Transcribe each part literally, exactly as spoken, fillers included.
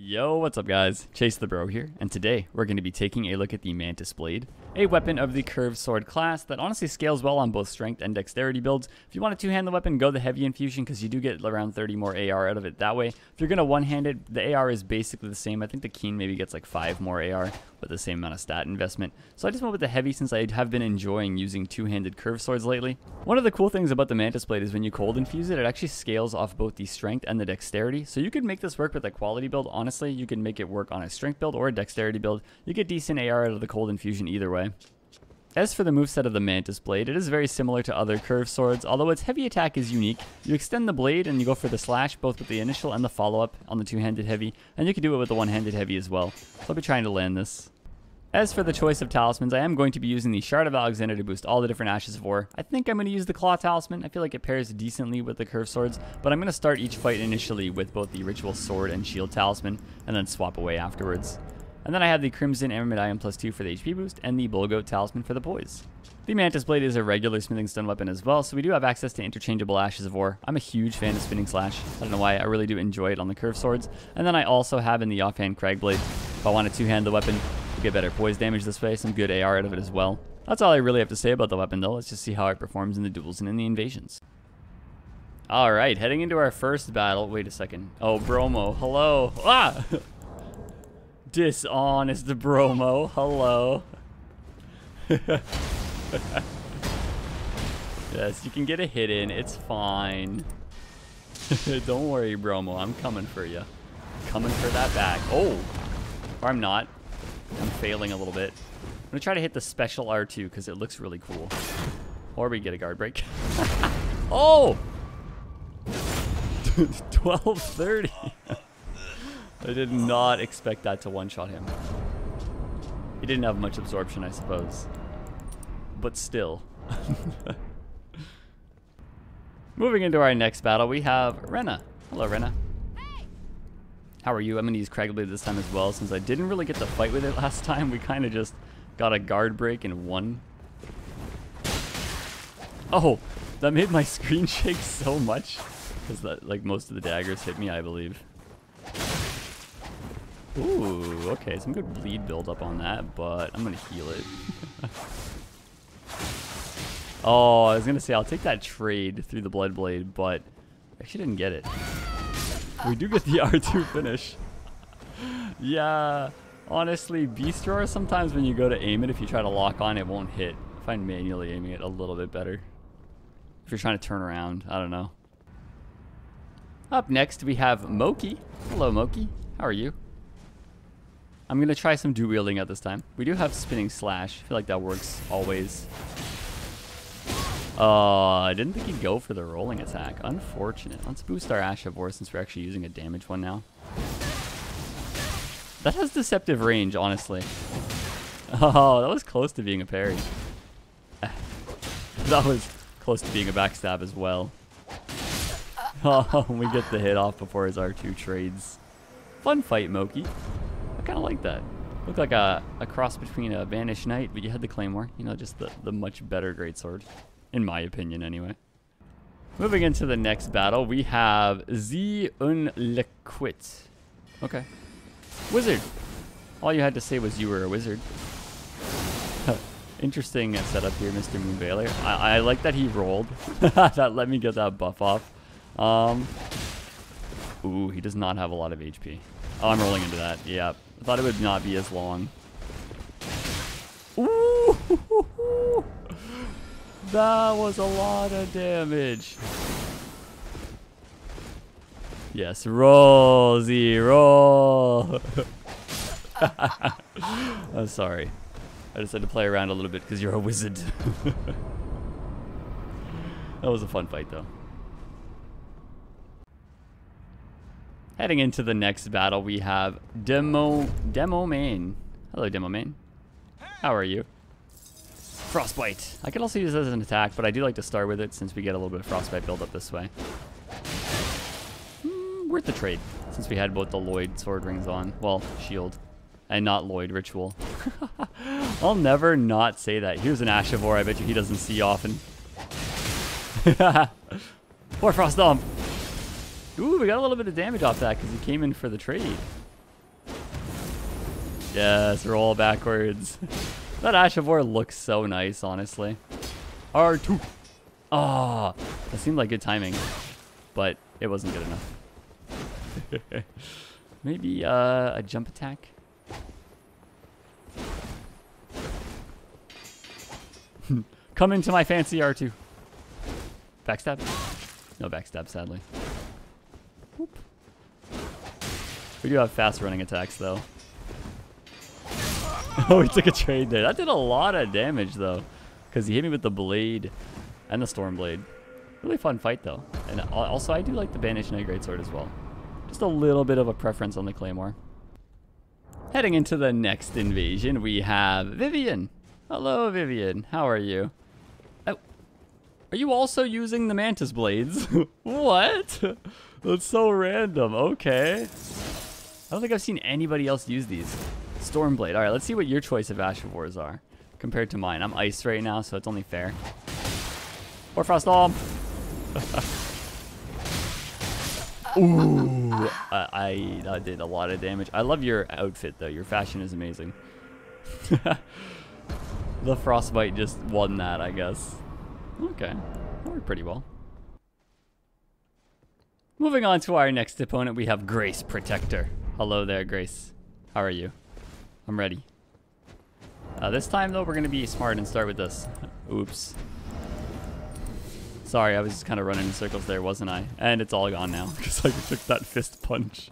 Yo, what's up guys? Chase the Bro here, and today we're going to be taking a look at the Mantis Blade, a weapon of the curved sword class that honestly scales well on both strength and dexterity builds. If you want to two-hand the weapon, go the heavy infusion because you do get around thirty more A R out of it that way. If you're going to one-hand it, the A R is basically the same. I think the Keen maybe gets like five more A R with the same amount of stat investment. So I just went with the heavy since I have been enjoying using two-handed curved swords lately. One of the cool things about the Mantis Blade is when you cold infuse it, it actually scales off both the strength and the dexterity. So you could make this work with a quality build on Honestly, you can make it work on a strength build or a dexterity build. You get decent A R out of the cold infusion either way. As for the moveset of the Mantis Blade, it is very similar to other curved swords, although its heavy attack is unique. You extend the blade and you go for the slash, both with the initial and the follow-up on the two-handed heavy, and you can do it with the one-handed heavy as well. So I'll be trying to land this. As for the choice of talismans, I am going to be using the Shard of Alexander to boost all the different Ashes of War. I think I'm going to use the Claw Talisman. I feel like it pairs decently with the curved swords, but I'm going to start each fight initially with both the Ritual Sword and Shield Talisman, and then swap away afterwards. And then I have the Crimson Armored Ion plus two for the H P boost, and the Bull Goat Talisman for the poise. The Mantis Blade is a regular Smithing Stone weapon as well, so we do have access to interchangeable Ashes of War. I'm a huge fan of Spinning Slash. I don't know why, I really do enjoy it on the curved swords. And then I also have in the offhand Crag Blade. If I want to two-hand the weapon, get better poise damage this way, some good A R out of it as well. That's all I really have to say about the weapon though. Let's just see how it performs in the duels and in the invasions. Alright, heading into our first battle. Wait a second. Oh, Bromo, hello. Ah! Dishonest Bromo, hello. Yes, you can get a hit in, it's fine. Don't worry, Bromo, I'm coming for you. Coming for that bag. Oh! Or I'm not. I'm failing a little bit. I'm going to try to hit the special R two because it looks really cool. Or we get a guard break. Oh! twelve thirty. I did not expect that to one-shot him. He didn't have much absorption, I suppose. But still. Moving into our next battle, we have Renna. Hello, Renna. How are you? I'm going to use Crag Blade this time as well, since I didn't really get to fight with it last time. We kind of just got a guard break and won. Oh, that made my screen shake so much, because like most of the daggers hit me, I believe. Ooh, okay, some good bleed build up on that, but I'm going to heal it. Oh, I was going to say, I'll take that trade through the Blood Blade, but I actually didn't get it. We do get the R two finish. Yeah, honestly, Beast Roar, sometimes when you go to aim it, if you try to lock on, it won't hit. I find manually aiming it a little bit better. If you're trying to turn around, I don't know. Up next, we have Moki. Hello, Moki. How are you? I'm going to try some dual-wielding at this time. We do have Spinning Slash. I feel like that works always. Uh, I didn't think he'd go for the rolling attack. Unfortunate. Let's boost our Ash of War since we're actually using a damage one now. That has deceptive range, honestly. Oh, that was close to being a parry. That was close to being a backstab as well. Oh, we get the hit off before his R two trades. Fun fight, Moki. I kind of like that. Looked like a, a cross between a Banished Knight, but you had the Claymore. You know, just the, the much better greatsword. In my opinion, anyway. Moving into the next battle, we have Zi Un Lequit. Okay. Wizard. All you had to say was you were a wizard. Interesting setup here, Mister Moonveil. I, I like that he rolled. That let me get that buff off. Um, ooh, he does not have a lot of H P. Oh, I'm rolling into that. Yeah. I thought it would not be as long. Ooh! That was a lot of damage. Yes, roll, Z, roll. I'm sorry. I just had to play around a little bit because you're a wizard. That was a fun fight, though. Heading into the next battle, we have Demo Demomain. Hello, Demomain. How are you? Frostbite. I could also use this as an attack, but I do like to start with it since we get a little bit of frostbite build up this way. Mm, worth the trade since we had both the Lloyd's Sword Rings on. Well, shield. And not Lloyd, ritual. I'll never not say that. Here's an Ash of War I bet you he doesn't see often. Hoarfrost Stomp. Ooh, we got a little bit of damage off that because he came in for the trade. Yes, roll backwards. That Ashivore looks so nice, honestly. R two. Ah, oh, that seemed like good timing, but it wasn't good enough. Maybe uh, a jump attack? Come into my fancy R two. Backstab? No backstab, sadly. Whoop. We do have fast running attacks, though. Oh, he took a trade there. That did a lot of damage, though, because he hit me with the blade and the Stormblade. Really fun fight, though. And also, I do like the Banished Knight Greatsword as well. Just a little bit of a preference on the Claymore. Heading into the next invasion, we have Vivian. Hello, Vivian. How are you? Oh, are you also using the Mantis Blades? What? That's so random. Okay. I don't think I've seen anybody else use these. Stormblade. All right, let's see what your choice of Ashivores are compared to mine. I'm ice right now, so it's only fair. Hoarfrost Stomp. Ooh, I, I that did a lot of damage. I love your outfit, though. Your fashion is amazing. The frostbite just won that, I guess. Okay, that worked pretty well. Moving on to our next opponent, we have Grace Protector. Hello there, Grace. How are you? I'm ready. Uh, this time, though, we're going to be smart and start with this. Oops. Sorry, I was just kind of running in circles there, wasn't I? And it's all gone now, because I took that fist punch.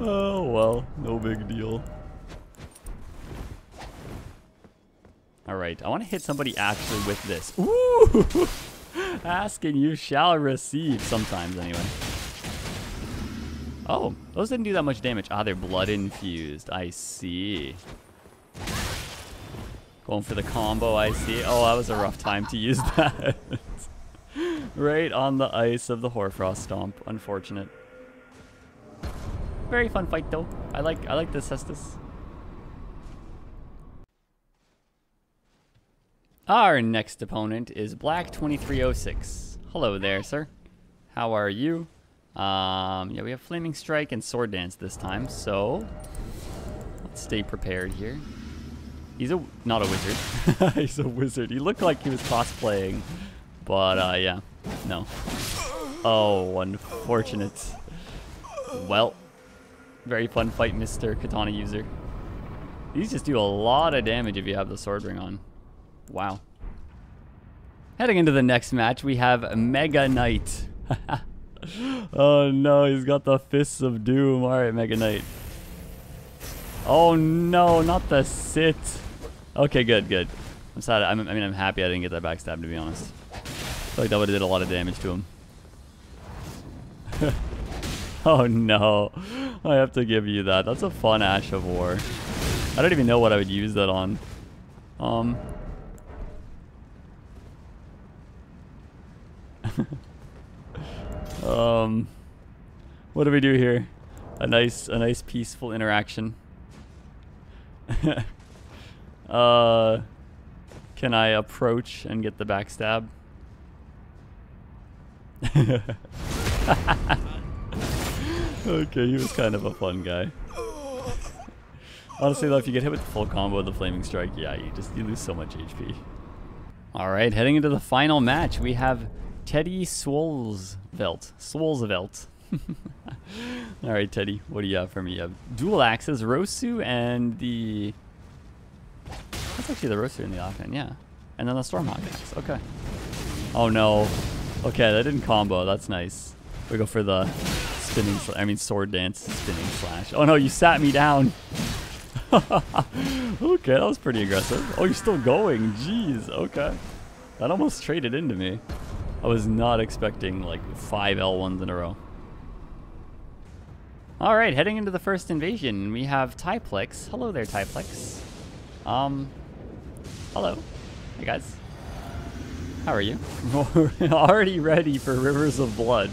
Oh, well, no big deal. All right, I want to hit somebody actually with this. Ooh! Ask and you shall receive, sometimes, anyway. Oh, those didn't do that much damage. Ah, they're blood infused. I see. Going for the combo, I see. Oh, that was a rough time to use that. Right on the ice of the Hoarfrost Stomp. Unfortunate. Very fun fight, though. I like I like the Cestus. Our next opponent is Black twenty-three oh six. Hello there, sir. How are you? Um, yeah, we have Flaming Strike and Sword Dance this time, so let's stay prepared here. He's a not a wizard. He's a wizard. He looked like he was cosplaying, but uh, yeah, no. Oh, unfortunate. Well, very fun fight, Mister Katana user. These just do a lot of damage if you have the sword ring on. Wow. Heading into the next match, we have Mega Knight. Oh no, he's got the Fists of Doom. Alright, Mega Knight. Oh no, not the sit. Okay, good, good. I'm sad. I'm, I mean, I'm happy I didn't get that backstab, to be honest. I feel like that would have did a lot of damage to him. Oh no. I have to give you that. That's a fun Ashivore. I don't even know what I would use that on. Um... Um, what do we do here? A nice, a nice peaceful interaction. uh, can I approach and get the backstab? Okay, he was kind of a fun guy. Honestly, though, if you get hit with the full combo of the Flaming Strike, yeah, you just you lose so much H P. All right, heading into the final match, we have Teddy Swolesvelt. Swolesvelt. Alright, Teddy, what do you have for me? You have dual axes, Rosu, and the... That's actually the Rosu in the offhand, yeah. And then the Stormhawk Axe, okay. Oh no. Okay, that didn't combo, that's nice. We go for the spinning slash, I mean sword dance, spinning slash. Oh no, you sat me down. Okay, that was pretty aggressive. Oh, you're still going, jeez, okay. That almost traded into me. I was not expecting like five L ones in a row. Alright, heading into the first invasion, we have Typlex. Hello there, Typlex. Um, hello. Hey guys. How are you? We're already ready for Rivers of Blood.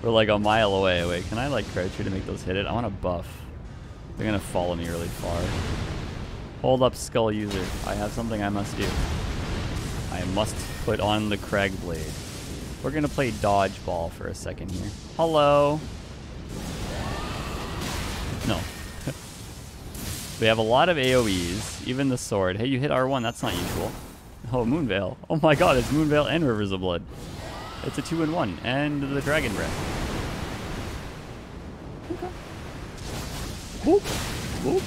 We're like a mile away. Wait, can I like crouch here to make those hit it? I want to buff. They're going to follow me really far. Hold up, Skull User. I have something I must do. I must put on the Crag Blade. We're gonna play dodgeball for a second here. Hello. No. We have a lot of AoEs, even the sword. Hey, you hit R one, that's not usual. Oh, Moonveil. Oh my god, it's Moonveil and Rivers of Blood. It's a two in one, and the Dragon Breath. Okay. Boop, boop.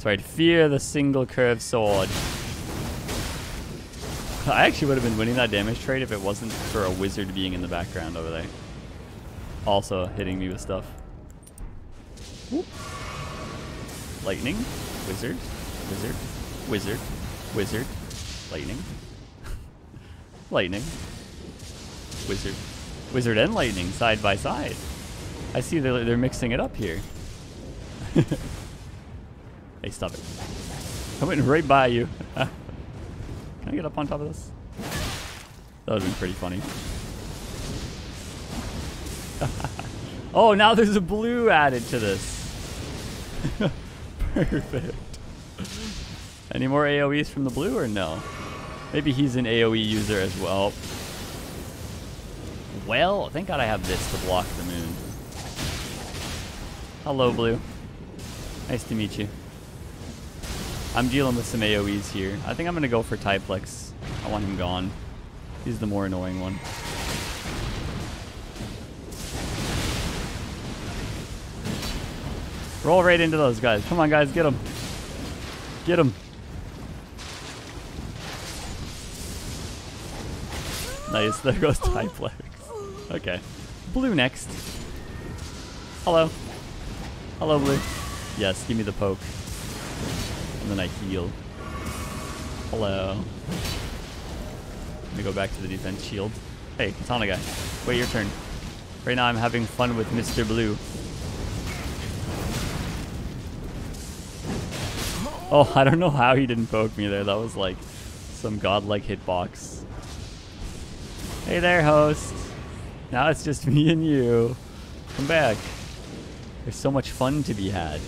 So I'd fear the single curved sword. I actually would have been winning that damage trade if it wasn't for a wizard being in the background over there. Also hitting me with stuff. Whoop. Lightning, wizard, wizard, wizard, wizard, lightning, lightning, wizard, wizard and lightning side by side. I see they're, they're mixing it up here. Hey, stop it. I went right by you. Can I get up on top of this? That would have been pretty funny. Oh, now there's a blue added to this. Perfect. Any more AoEs from the blue or no? Maybe he's an AoE user as well. Well, thank God I have this to block the moon. Hello, blue. Nice to meet you. I'm dealing with some AoEs here. I think I'm going to go for Typlex. I want him gone. He's the more annoying one. Roll right into those guys. Come on, guys. Get them. Get them. Nice. There goes Typlex. Okay. Blue next. Hello. Hello, blue. Yes, give me the poke. And then I heal. Hello. Let me go back to the defense shield. Hey, Katana guy. Wait, your turn. Right now I'm having fun with Mister Blue. Oh, I don't know how he didn't poke me there. That was like some godlike hitbox. Hey there, host. Now it's just me and you. Come back. There's so much fun to be had.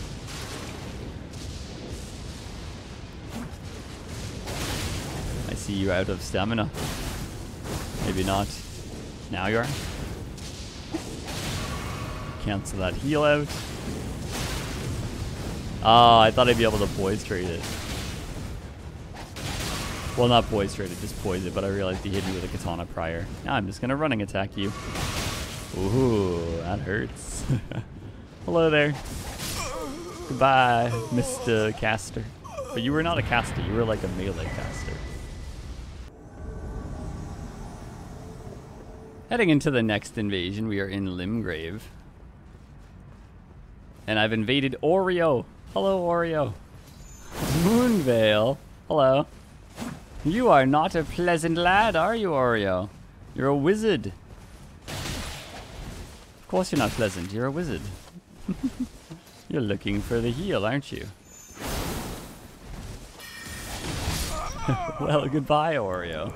See you out of stamina. Maybe not. Now you are. Cancel that heal out. Ah, oh, I thought I'd be able to poise trade it. Well, not poise trade it, just poise it, but I realized he hit me with a katana prior. Now I'm just gonna running attack you. Ooh, that hurts. Hello there. Goodbye, Mister Caster. But you were not a caster, you were like a melee caster. Heading into the next invasion, we are in Limgrave. And I've invaded Oreo. Hello, Oreo. Moonveil. Hello. You are not a pleasant lad, are you, Oreo? You're a wizard. Of course you're not pleasant. You're a wizard. You're looking for the heal, aren't you? Well, goodbye, Oreo.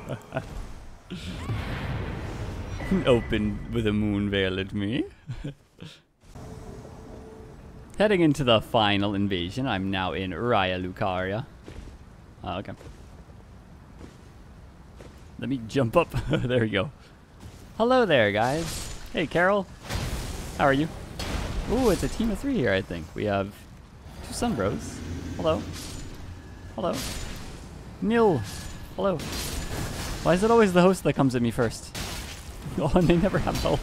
Open with a moon veil at me. Heading into the final invasion. I'm now in Raya Lucaria. Uh, okay. Let me jump up. There we go. Hello there, guys. Hey, Carol. How are you? Ooh, it's a team of three here, I think. We have two Sunbros. Hello. Hello. Nil. Hello. Why is it always the host that comes at me first? Oh, and they never have health.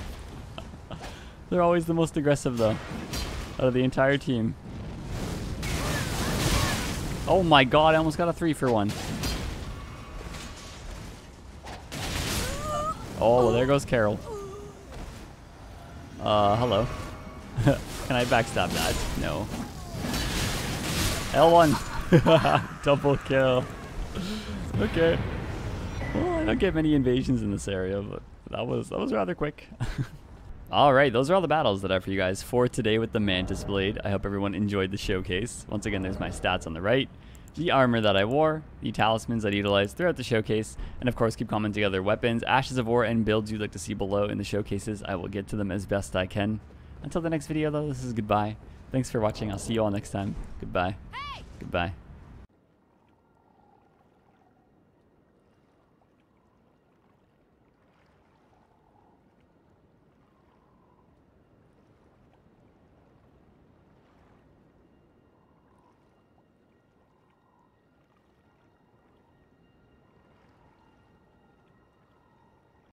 They're always the most aggressive, though, out of the entire team. Oh my god, I almost got a three for one. Oh, well, there goes Carol. Uh, hello. Can I backstab that? No. L one. Double kill. Okay. Well, I don't get many invasions in this area, but... That was, that was rather quick. Alright, those are all the battles that I have for you guys for today with the Mantis Blade. I hope everyone enjoyed the showcase. Once again, there's my stats on the right, the armor that I wore, the talismans I utilized throughout the showcase, and of course keep commenting other weapons, ashes of war, and builds you'd like to see below in the showcases. I will get to them as best I can. Until the next video though, this is goodbye. Thanks for watching. I'll see you all next time. Goodbye. Hey! Goodbye.